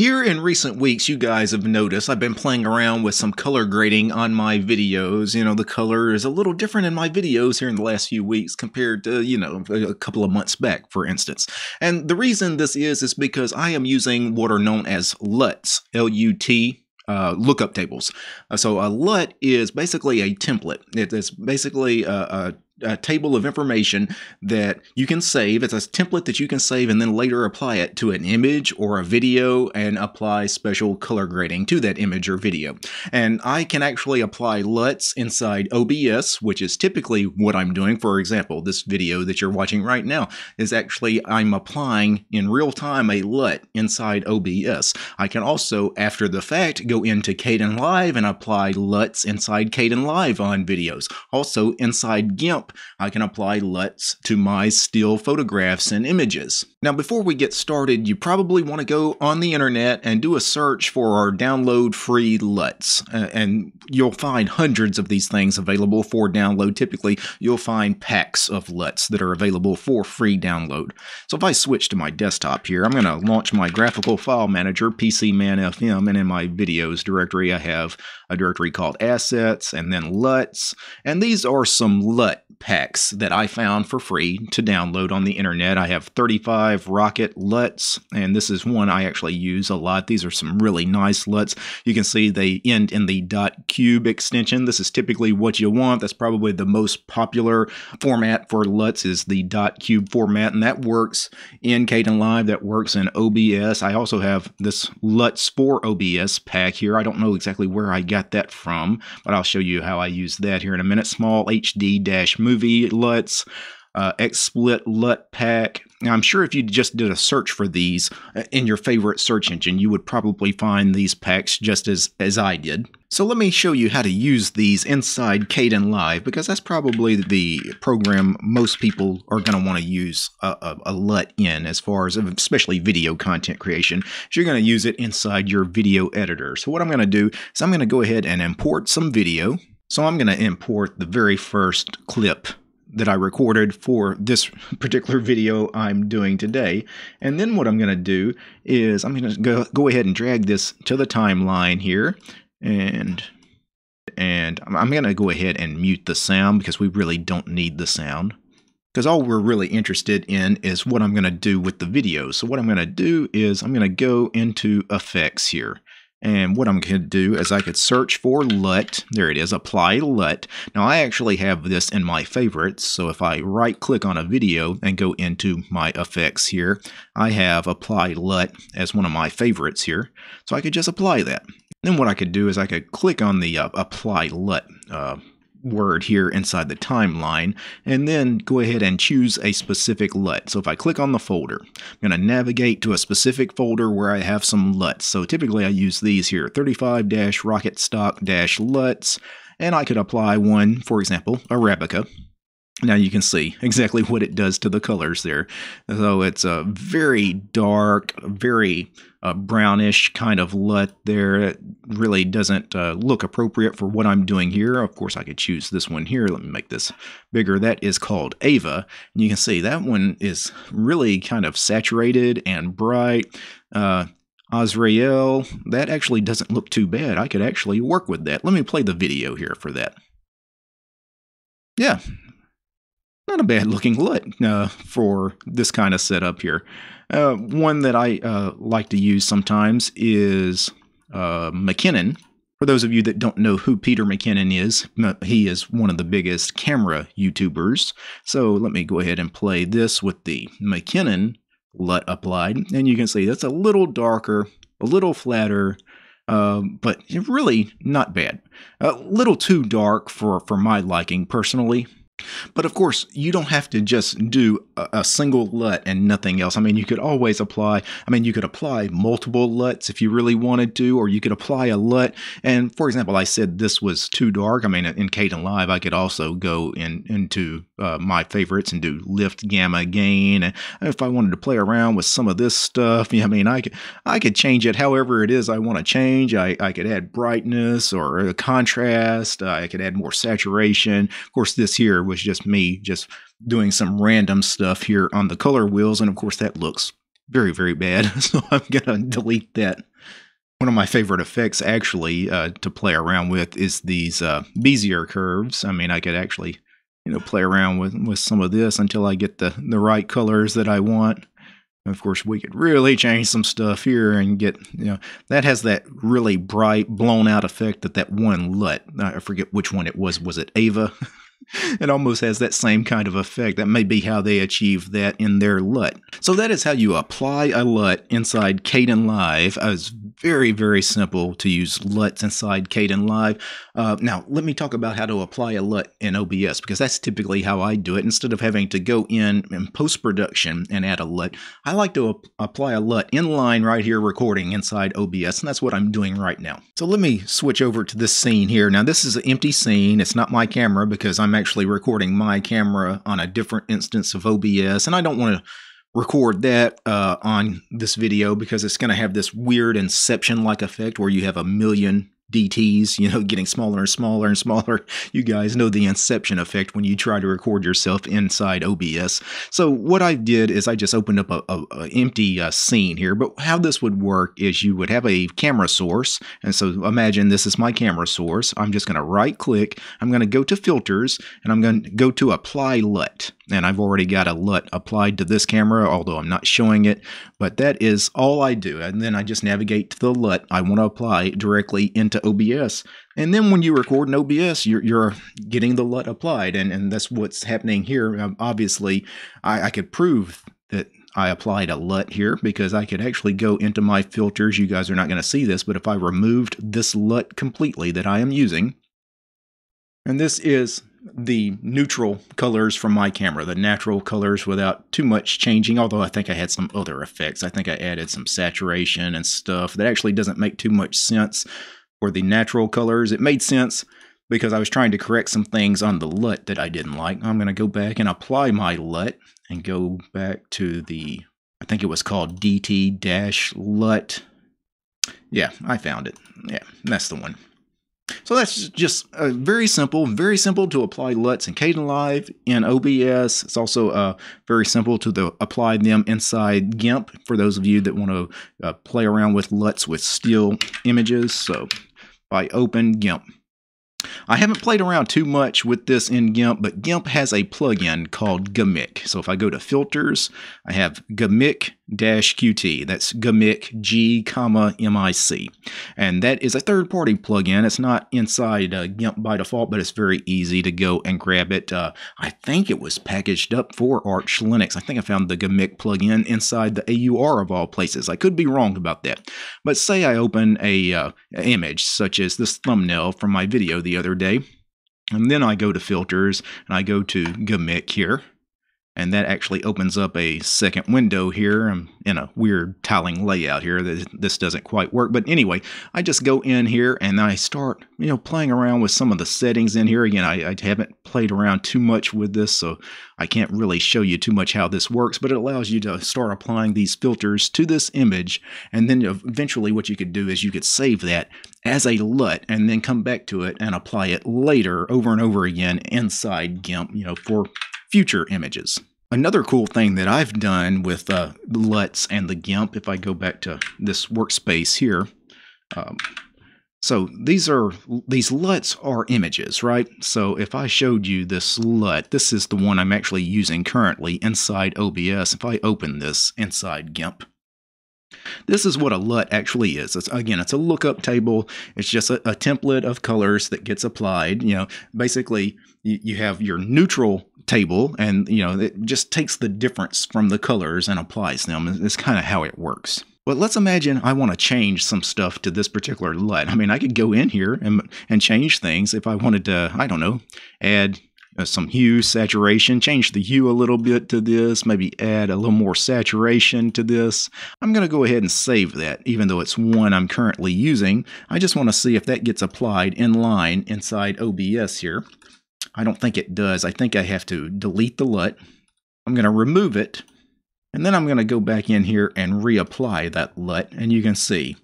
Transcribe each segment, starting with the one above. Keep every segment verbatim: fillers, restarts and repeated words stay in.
Here in recent weeks, you guys have noticed I've been playing around with some color grading on my videos. You know, the color is a little different in my videos here in the last few weeks compared to, you know, a couple of months back, for instance. And the reason this is is because I am using what are known as L U Ts, L U T. Uh, lookup tables. Uh, so a L U T is basically a template. It, it's basically a, a, a table of information that you can save. It's a template that you can save and then later apply it to an image or a video and apply special color grading to that image or video. And I can actually apply L U Ts inside O B S, which is typically what I'm doing. For example, this video that you're watching right now is actually I'm applying in real time a L U T inside O B S. I can also, after the fact, go into Kdenlive and apply L U Ts inside Kdenlive on videos. Also, inside GIMP, I can apply L U Ts to my still photographs and images. Now, before we get started, you probably want to go on the internet and do a search for our download free L U Ts, uh, and you'll find hundreds of these things available for download. Typically, you'll find packs of L U Ts that are available for free download. So if I switch to my desktop here, I'm going to launch my graphical file manager, P C Man F M, and in my video directory, I have a directory called assets and then L U Ts. And these are some L U T packs that I found for free to download on the internet. I have thirty-five Rocket L U Ts, and this is one I actually use a lot. These are some really nice L U Ts. You can see they end in the .cube extension. This is typically what you want. That's probably the most popular format for L U Ts is the .cube format, and that works in Kdenlive. That works in O B S. I also have this L U Ts for O B S pack here. I don't know exactly where I got that from, but I'll show you how I use that here in a minute. Small H D-movie L U Ts, uh, XSplit L U T pack. Now, I'm sure if you just did a search for these in your favorite search engine, you would probably find these packs just as, as I did. So let me show you how to use these inside Kdenlive, because that's probably the program most people are going to want to use a, a, a L U T in, as far as especially video content creation. So you're going to use it inside your video editor. So what I'm going to do is I'm going to go ahead and import some video. So I'm going to import the very first clip that I recorded for this particular video I'm doing today. And then what I'm going to do is I'm going to go, go ahead and drag this to the timeline here. And and I'm going to go ahead and mute the sound, because we really don't need the sound, because all we're really interested in is what I'm going to do with the video. So what I'm going to do is I'm going to go into effects here. And what I'm going to do is I could search for L U T. There it is, apply L U T. Now I actually have this in my favorites. So if I right click on a video and go into my effects here, I have apply L U T as one of my favorites here. So I could just apply that. Then what I could do is I could click on the uh, apply L U T uh, word here inside the timeline, and then go ahead and choose a specific L U T. So if I click on the folder, I'm going to navigate to a specific folder where I have some L U Ts. So typically I use these here, thirty-five rocket stock L U Ts, and I could apply one, for example, Arabica. Now you can see exactly what it does to the colors there. So it's a very dark, very uh, brownish kind of L U T there. It really doesn't uh, look appropriate for what I'm doing here. Of course, I could choose this one here. Let me make this bigger. That is called Ava. And you can see that one is really kind of saturated and bright. Uh, Azrael, that actually doesn't look too bad. I could actually work with that. Let me play the video here for that. Yeah. Not a bad looking L U T uh, for this kind of setup here. Uh, one that I uh, like to use sometimes is uh, McKinnon. For those of you that don't know who Peter McKinnon is, he is one of the biggest camera YouTubers. So let me go ahead and play this with the McKinnon L U T applied. And you can see that's a little darker, a little flatter, Uh, but really not bad. A little too dark for, for my liking personally. But of course, you don't have to just do a, a single L U T and nothing else. I mean, you could always apply, I mean, you could apply multiple L U Ts if you really wanted to, or you could apply a L U T. And for example, I said this was too dark. I mean, in Kdenlive, I could also go in into uh, my favorites and do lift, gamma, gain. And if I wanted to play around with some of this stuff, I mean, I could, I could change it however it is I want to change. I, I could add brightness or contrast. I could add more saturation. Of course, this here was just me just doing some random stuff here on the color wheels, and of course that looks very, very bad. So I'm going to delete that. One of my favorite effects, actually, uh, to play around with is these uh, Bezier curves. I mean, I could actually, you know, play around with, with some of this until I get the, the right colors that I want. And of course, we could really change some stuff here and get, you know, that has that really bright, blown-out effect that that one L U T, I forget which one it was, was it Ava? It almost has that same kind of effect. That may be how they achieve that in their L U T. So that is how you apply a L U T inside Kdenlive. It's very, very simple to use L U Ts inside Kdenlive. Uh, now, let me talk about how to apply a L U T in O B S, because that's typically how I do it. Instead of having to go in and post-production and add a L U T, I like to ap apply a L U T inline right here recording inside O B S, and that's what I'm doing right now. So let me switch over to this scene here. Now, this is an empty scene. It's not my camera, because I'm I'm actually recording my camera on a different instance of O B S, and I don't want to record that uh, on this video because it's going to have this weird Inception-like effect where you have a million D Ts, you know, getting smaller and smaller and smaller. You guys know the Inception effect when you try to record yourself inside O B S. So what I did is I just opened up a, a, a empty uh, scene here. But how this would work is you would have a camera source, and so imagine this is my camera source. I'm just going to right-click. I'm going to go to Filters, and I'm going to go to Apply L U T. And I've already got a L U T applied to this camera, although I'm not showing it. But that is all I do. And then I just navigate to the L U T I want to apply directly into O B S. And then when you record in O B S, you're, you're getting the L U T applied. And, and that's what's happening here. Um, obviously, I, I could prove that I applied a L U T here because I could actually go into my filters. You guys are not going to see this, but if I removed this L U T completely that I am using, and this is the neutral colors from my camera, the natural colors without too much changing, although I think I had some other effects. I think I added some saturation and stuff that actually doesn't make too much sense for the natural colors. It made sense because I was trying to correct some things on the L U T that I didn't like. I'm going to go back and apply my L U T and go back to the, I think it was called D T L U T. Yeah, I found it. Yeah, that's the one. So that's just uh, very simple, very simple to apply L U Ts in Kdenlive, in O B S. It's also uh, very simple to the, apply them inside GIMP for those of you that want to uh, play around with L U Ts with still images. So by open GIMP. I haven't played around too much with this in GIMP, but GIMP has a plugin called Gmic. So if I go to Filters, I have Gmic Q T. That's Gmic, G, comma, M I C. And that is a third-party plugin. It's not inside uh, GIMP by default, but it's very easy to go and grab it. Uh, I think it was packaged up for Arch Linux. I think I found the Gmic plugin inside the A U R of all places. I could be wrong about that. But say I open a uh, image, such as this thumbnail from my video the other day, and then I go to Filters, and I go to Gmic here. And that actually opens up a second window here. I'm in a weird tiling layout here. This doesn't quite work. But anyway, I just go in here and I start, you know, playing around with some of the settings in here. Again, I, I haven't played around too much with this, so I can't really show you too much how this works. But it allows you to start applying these filters to this image. And then eventually what you could do is you could save that as a L U T and then come back to it and apply it later over and over again inside GIMP, you know, for future images. Another cool thing that I've done with uh, L U Ts and the GIMP, if I go back to this workspace here, um, so these are these L U Ts are images, right? So if I showed you this L U T, this is the one I'm actually using currently inside O B S. If I open this inside GIMP, this is what a L U T actually is. It's, again, it's a lookup table. It's just a, a template of colors that gets applied. You know, basically, you, you have your neutral table, and you know, it just takes the difference from the colors and applies them. It's kind of how it works. But let's imagine I want to change some stuff to this particular L U T. I mean, I could go in here and and change things if I wanted to. I don't know, add Uh, some hue, saturation, change the hue a little bit to this, maybe add a little more saturation to this. I'm going to go ahead and save that, even though it's one I'm currently using. I just want to see if that gets applied in line inside O B S here. I don't think it does. I think I have to delete the L U T. I'm going to remove it, and then I'm going to go back in here and reapply that L U T, and you can see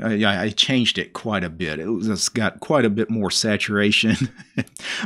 I, I changed it quite a bit. It was, it's got quite a bit more saturation.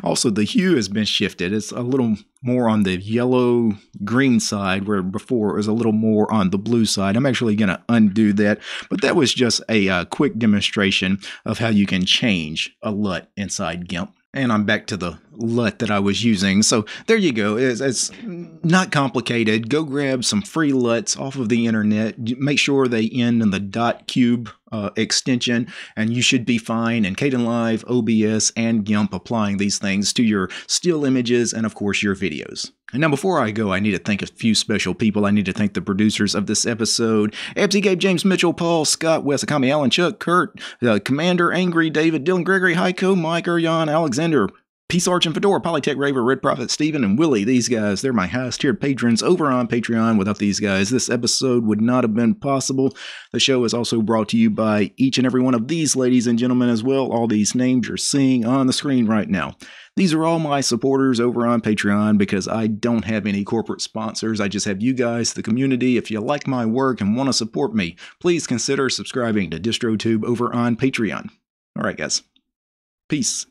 Also, the hue has been shifted. It's a little more on the yellow-green side, where before it was a little more on the blue side. I'm actually going to undo that, but that was just a uh, quick demonstration of how you can change a L U T inside GIMP. And I'm back to the L U T that I was using. So there you go. It's, it's not complicated. Go grab some free L U Ts off of the internet. Make sure they end in the dot cube uh, extension, and you should be fine. And Kdenlive, O B S, and GIMP applying these things to your still images and, of course, your videos. And now before I go, I need to thank a few special people. I need to thank the producers of this episode. Ebsy, Gabe, James, Mitchell, Paul, Scott, Wes, Akami, Alan, Chuck, Kurt, uh, Commander, Angry, David, Dylan, Gregory, Heiko, Mike, Erjan, Alexander, Peace Arch and Fedora, Polytech Raver, Red Prophet, Steven, and Willie. These guys, they're my highest tiered patrons over on Patreon. Without these guys, this episode would not have been possible. The show is also brought to you by each and every one of these ladies and gentlemen as well. All these names you're seeing on the screen right now. These are all my supporters over on Patreon because I don't have any corporate sponsors. I just have you guys, the community. If you like my work and want to support me, please consider subscribing to DistroTube over on Patreon. All right, guys. Peace.